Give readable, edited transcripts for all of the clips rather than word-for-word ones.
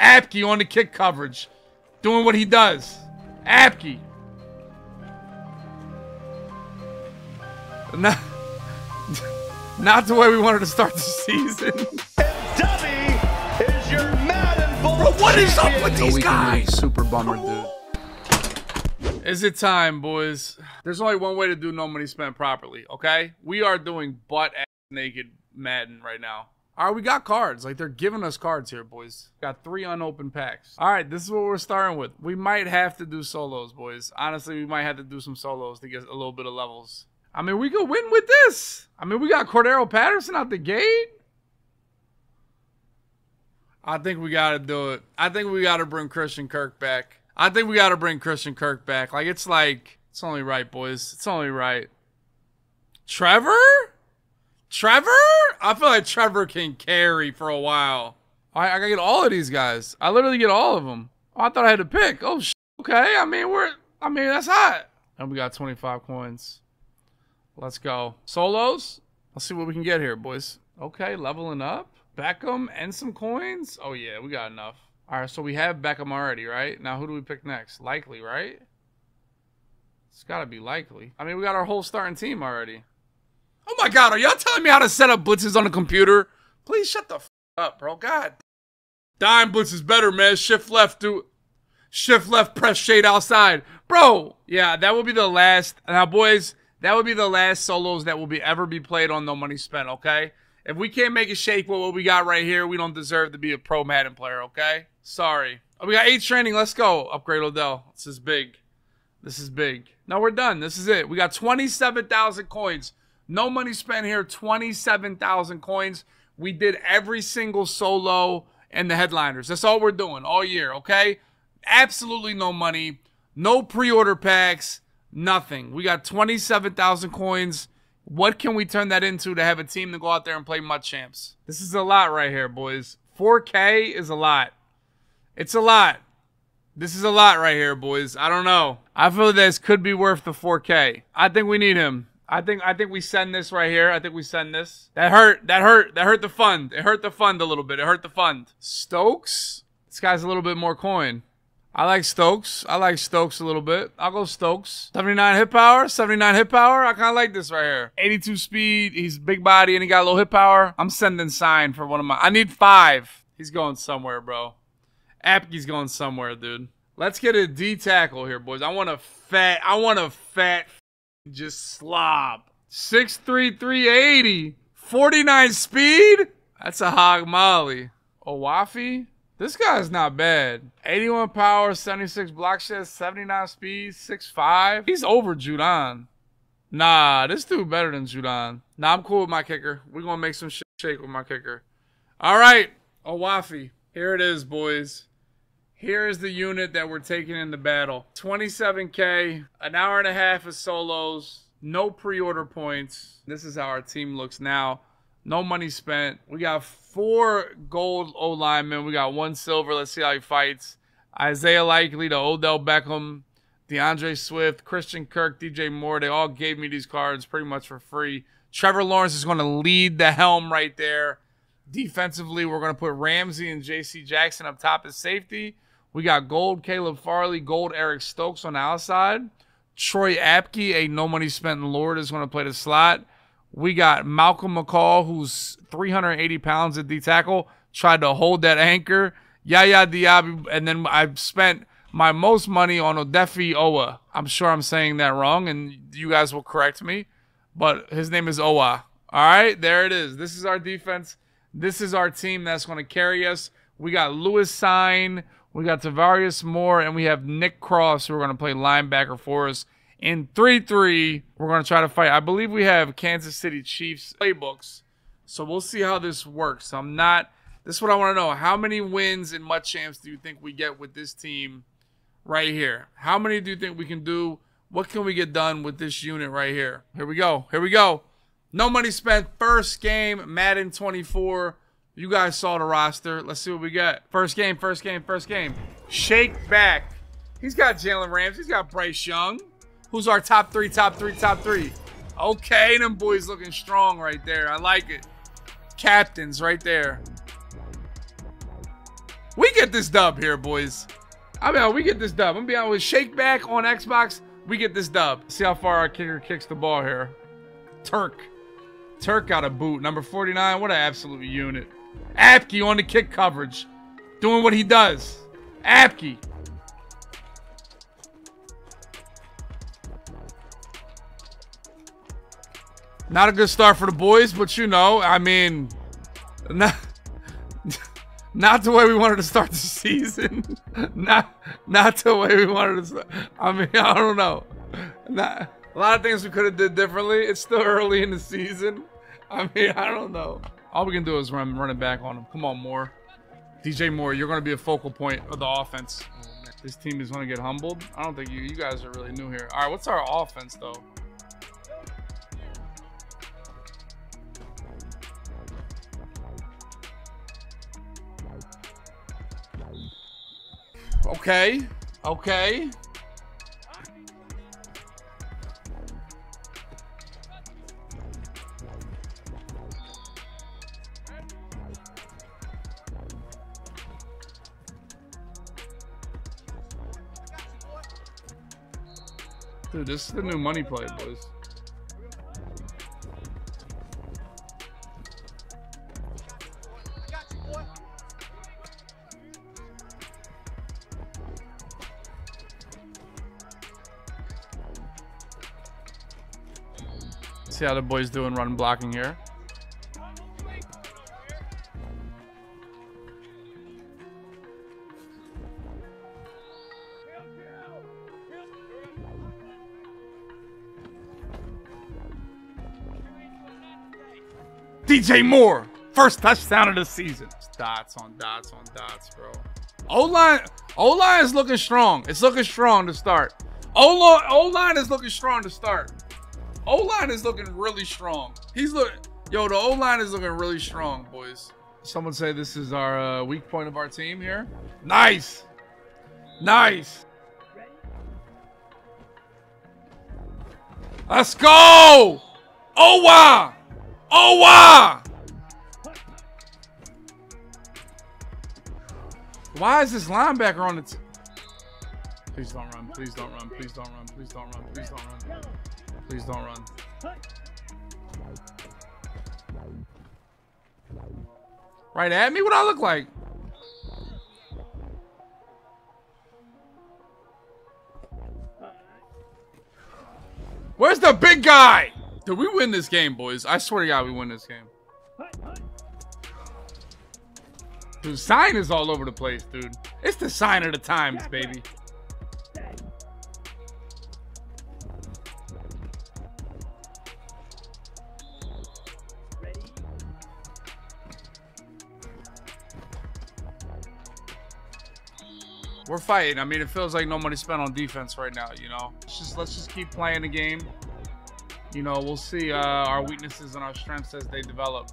Apke on the kick coverage, doing what he does. Apke. Not the way we wanted to start the season. And Dummy is your Madden Bowl champion. Bro, what is up with these guys? Super bummer, dude. Is it time, boys? There's only one way to do no money spent properly, okay? We are doing butt-ass naked Madden right now. All right, we got cards. Like, they're giving us cards here, boys. Got 3 unopened packs. All right, this is what we're starting with. We might have to do solos, boys. Honestly, we might have to do some solos to get a little bit of levels. I mean, we could win with this. I mean, we got Cordarrelle Patterson out the gate. I think we got to do it. I think we got to bring Christian Kirk back. Like, it's only right, boys. It's only right. Trevor? I feel like Trevor can carry for a while. All right, I got to get all of these guys. I literally get all of them. Oh, I thought I had to pick. Oh, okay. I mean, that's hot. And we got 25 coins. Let's go. Solos. Let's see what we can get here, boys. Okay, leveling up. Beckham and some coins. Oh, yeah, we got enough. All right, so we have Beckham already, right? Now, who do we pick next? Likely, right? It's got to be Likely. I mean, we got our whole starting team already. Oh, my God. Are y'all telling me how to set up blitzes on a computer? Please shut the f up, bro. God. Dime blitz is better, man. Shift left, dude. Shift left, press shade outside. Bro. Yeah, that will be the last. Now, boys, that would be the last solos that will ever be played on No Money Spent, okay? If we can't make a shake with what we got right here, we don't deserve to be a pro Madden player, okay? Sorry. Oh, we got 8 training. Let's go. Upgrade Odell. This is big. This is big. No, we're done. This is it. We got 27,000 coins. No Money Spent here, 27,000 coins. We did every single solo and the headliners. That's all we're doing all year, okay? Absolutely no money. No pre-order packs. Nothing. We got 27,000 coins. What can we turn that into to have a team to go out there and play Mud Champs? This is a lot right here, boys. 4K is a lot. It's a lot. This is a lot right here, boys. I don't know. I feel this could be worth the 4K. I think we need him. I think we send this right here. I think we send this. That hurt. That hurt. That hurt the fund. It hurt the fund a little bit. It hurt the fund. Stokes. This guy's a little bit more coin. I like Stokes. I like Stokes a little bit. I'll go Stokes. 79 hit power. 79 hit power. I kind of like this right here. 82 speed. He's big body and he got a little hit power. I'm sending Sign for one of my... I need 5. He's going somewhere, bro. Apke's going somewhere, dude. Let's get a D tackle here, boys. I want a fat just slob. 6'3", 380. 49 speed. That's a hog molly. Odafe. This guy's not bad. 81 power, 76 block shed, 79 speed, 6'5". He's over Judon. Nah, this dude better than Judon. Nah, I'm cool with my kicker. We're going to make some shake with my kicker. All right, Odafe. Here it is, boys. Here is the unit that we're taking in the battle. 27K, an hour and a half of solos, no pre-order points. This is how our team looks now. No money spent. We got 4 gold O-linemen. We got 1 silver. Let's see how he fights. Isaiah Likely to Odell Beckham, DeAndre Swift, Christian Kirk, DJ Moore. They all gave me these cards pretty much for free. Trevor Lawrence is going to lead the helm right there. Defensively, we're going to put Ramsey and JC Jackson up top as safety. We got gold Caleb Farley, gold Eric Stokes on the outside. Troy Apke, a no money spent lord, is going to play the slot. We got Malcolm McCall, who's 380 pounds at D tackle, tried to hold that anchor. Yaya Diaby, and then I've spent my most money on Odafe Oweh. I'm sure I'm saying that wrong, and you guys will correct me, but his name is Owa. All right, there it is. This is our defense. This is our team that's going to carry us. We got Lewis Sign, we got Tarvarius Moore, and we have Nick Cross, who are going to play linebacker for us. In 3-3, we're going to try to fight. I believe we have Kansas City Chiefs playbooks. So we'll see how this works. This is what I want to know. How many wins in Mud Champs do you think we get with this team right here? How many do you think we can do? What can we get done with this unit right here? Here we go. Here we go. No money spent. First game, Madden 24. You guys saw the roster. Let's see what we got. First game. Shake back. He's got Jalen Ramsey. He's got Bryce Young. Who's our top three? Okay, them boys looking strong right there. I like it. Captains right there. We get this dub here, boys. I mean, we get this dub. I'm going to be honest with Shake Back on Xbox. We get this dub. See how far our kicker kicks the ball here. Turk. Turk out of boot. Number 49. What an absolute unit. Apke on the kick coverage. Doing what he does. Apke. Not a good start for the boys, but you know, I mean, not the way we wanted to start the season. Not the way we wanted to start. I mean, I don't know. A lot of things we could have did differently. It's still early in the season. I mean, I don't know. All we can do is run it back on him. Come on, Moore. DJ Moore, you're going to be a focal point of the offense. This team is going to get humbled. I don't think you guys are really new here. All right, what's our offense, though? Okay, okay. Dude, this is the new money play, boys. See how the boys doing run blocking here. DJ Moore, first touchdown of the season. It's dots on dots on dots, bro. O-line is looking strong. It's looking strong to start. O-line is looking strong to start. O-line is looking really strong. He's looking, yo, the O-line is looking really strong, boys. Someone say this is our weak point of our team here. Nice. Nice. Let's go. Oweh. Oweh. Why is this linebacker on the team? Please don't run. Please don't run. Please don't run. Please don't run. Please don't run. Please don't run. Please don't run. Right at me? What do I look like? Where's the big guy? Dude, we win this game, boys. I swear to God, we win this game. Dude, Sign is all over the place, dude. It's the sign of the times, baby. We're fighting. I mean, it feels like no money spent on defense right now, you know? Let's just keep playing the game. You know, we'll see our weaknesses and our strengths as they develop.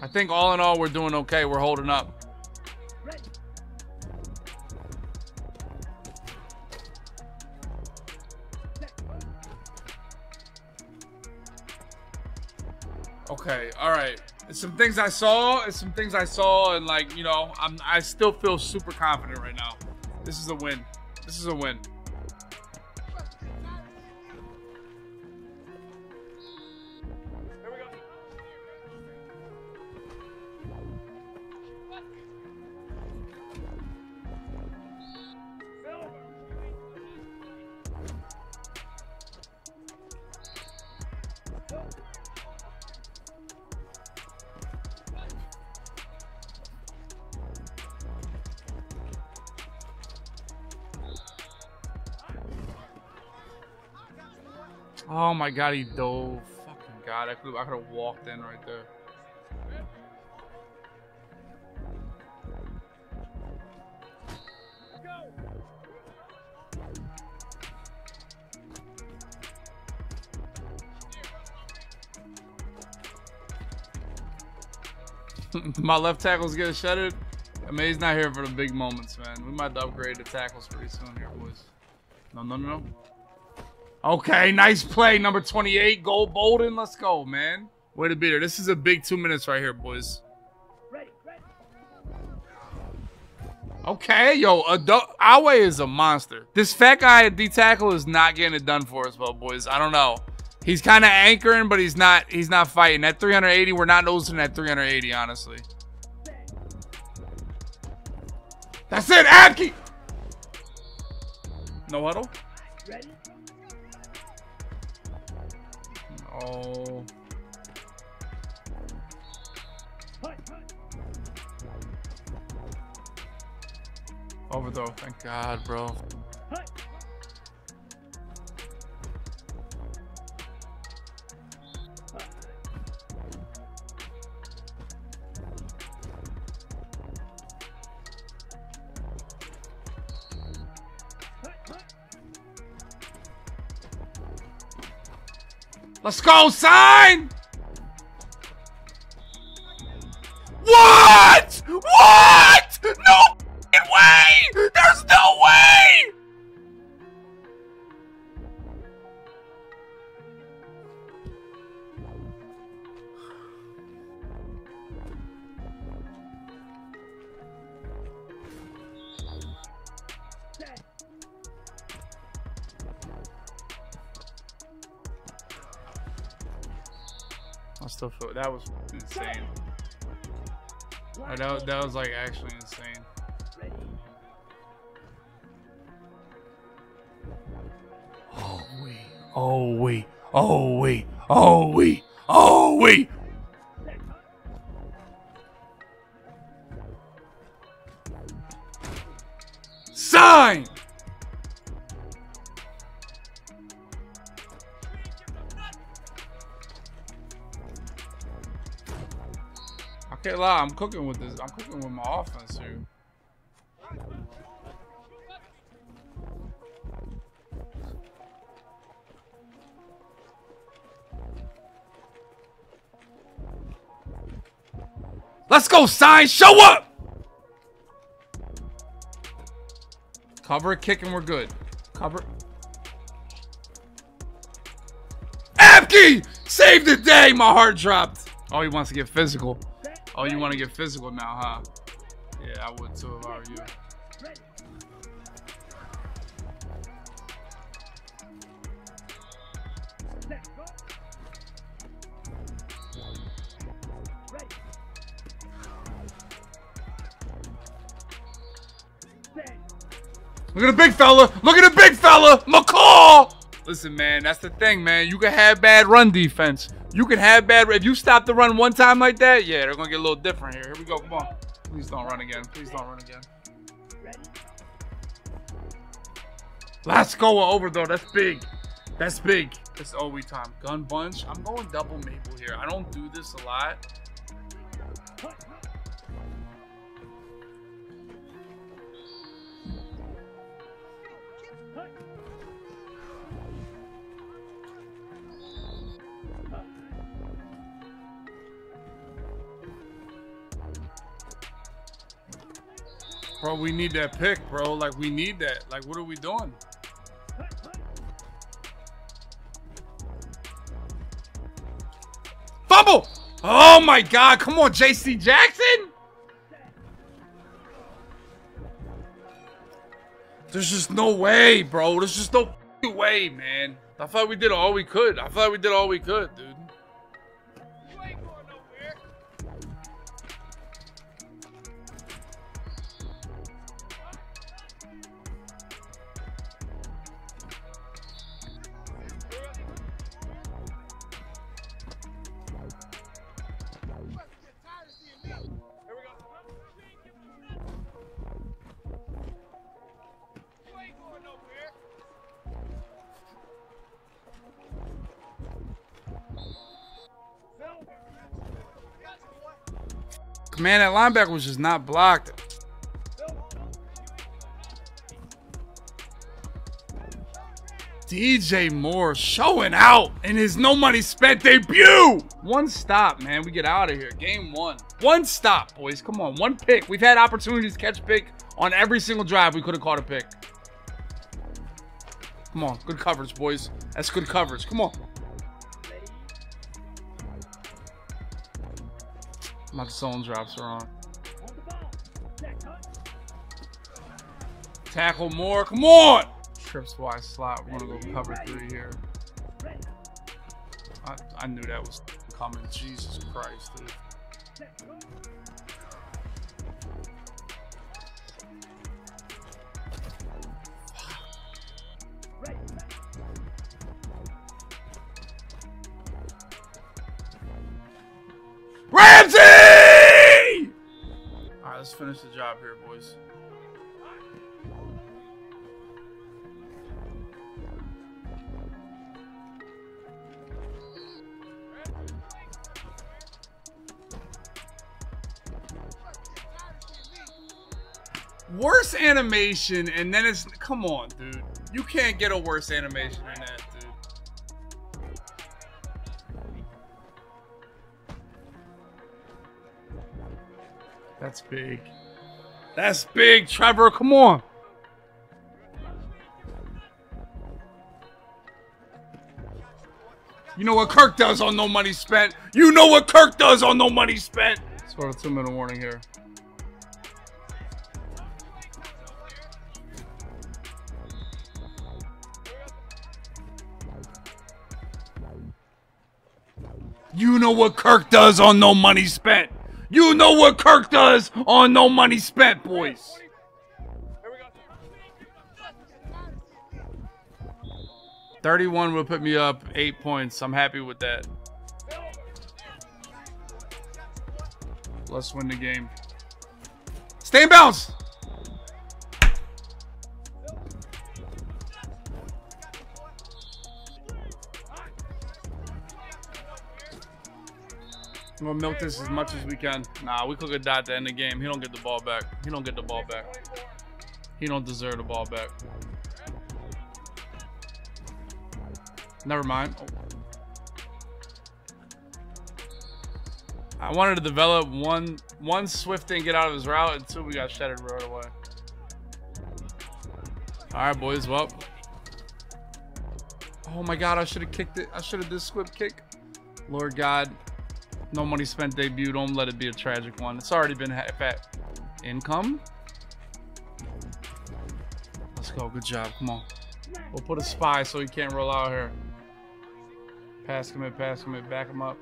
I think all in all, we're doing okay. We're holding up. Okay, all right. It's some things I saw. It's some things I saw, and like, you know, I still feel super confident right now. This is a win. This is a win. Here we go. Oh my God, he dove. Fucking God, I could have walked in right there. My left tackle's getting shuttered. I mean, he's not here for the big moments, man. We might have to upgrade the tackles pretty soon here, boys. No, no, no. Okay, nice play, number 28. Go Bolden, let's go, man. Way to be there. This is a big 2 minutes right here, boys. Okay, yo, Oweh is a monster. This fat guy at D tackle is not getting it done for us, though, boys. I don't know. He's kind of anchoring, but he's not fighting. At 380, we're not noticing that 380, honestly. That's it, Apke. No huddle. Ready? No. Overthrow, thank God, bro. Let's go, Sign! What? What? No way! There's no way! I still feel that was insane. That was like actually insane. Oh wait. Sign. I can't lie, I'm cooking with this. I'm cooking with my offense here. Let's go, Sign. Show up. Cover, kick, and we're good. Cover. Apke! Save the day. My heart dropped. Oh, he wants to get physical. Oh, you want to get physical now, huh? Yeah, I would too if I were you. Look at the big fella. Look at the big fella. McCall. Listen, man, that's the thing, man. You can have bad run defense. You can have bad. If you stop the run one time like that, yeah, they're going to get a little different here. Here we go. Come on. Please don't run again. Please don't run again. Let's go over, though. That's big. That's big. It's OE time. Gun bunch. I'm going double maple here. I don't do this a lot. Bro, we need that pick, bro. Like, we need that. Like, what are we doing? Fumble! Oh, my God. Come on, JC Jackson. There's just no way, bro. There's just no way, man. I thought we did all we could. I thought we did all we could, dude. Man, that linebacker was just not blocked. DJ Moore showing out in his no money spent debut. One stop, man. We get out of here. Game one. One stop, boys. Come on. One pick. We've had opportunities to catch pick on every single drive. We could have caught a pick. Come on. Good coverage, boys. That's good coverage. Come on. My zone drops are on. Tackle Moore. Come on! Trips wide slot. We're going to go cover three here. I knew that was coming. Jesus Christ, dude. Ramsey! All right, let's finish the job here, boys. Worse animation, and then it's... Come on, dude. You can't get a worse animation than that, dude. That's big. That's big, Trevor. Come on. You know what Kirk does on no money spent. You know what Kirk does on no money spent. Sort of 2-minute warning here. You know what Kirk does on no money spent. You know what Kirk does on no money spent, boys. Here we go. 31 will put me up 8 points. I'm happy with that. Let's win the game. Stay in bounds. I'm gonna milk this as much as we can. Nah, we cook a dot to end the game. He don't get the ball back. He don't get the ball back. He don't deserve the ball back. Never mind. Oh. I wanted to develop one Swift didn't get out of his route, and two, we got shattered right away. All right, boys. Well. Oh my God! I should have kicked it. I should have did Swift kick. Lord God. No money spent debut. Don't let it be a tragic one. It's already been fat income. Let's go. Good job. Come on. We'll put a spy so he can't roll out here. Pass commit. Pass commit. Back him up.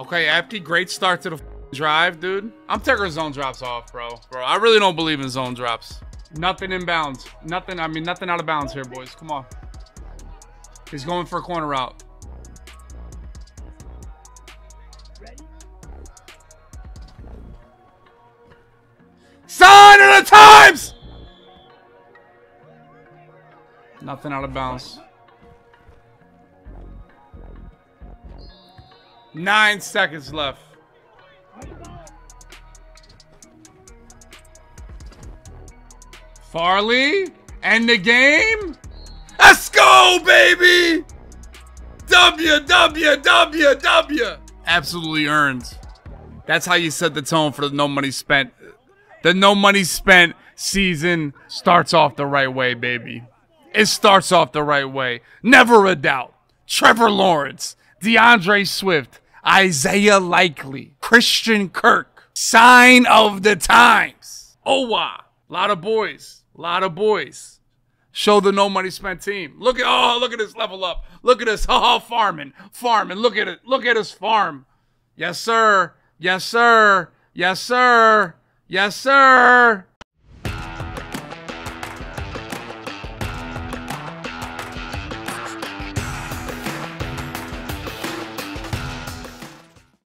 Okay, Apke. Great start to the drive, dude. I'm taking zone drops off, bro. Bro, I really don't believe in zone drops. Nothing in bounds. Nothing, I mean, nothing out of bounds here, boys. Come on. He's going for a corner route. Sign of the times! Nothing out of bounds. 9 seconds left. Farley, end the game. Let's go, baby. WWW. Absolutely earned. That's how you set the tone for the no money spent. The no money spent season starts off the right way, baby. It starts off the right way. Never a doubt. Trevor Lawrence, DeAndre Swift, Isaiah Likely, Christian Kirk, sign of the times. Oweh. A lot of boys. Show the no money spent team. Look at, oh, look at this level up. Look at this, oh, farming. Look at it, look at his farm. Yes, sir. Yes, sir. Yes, sir. Yes, sir.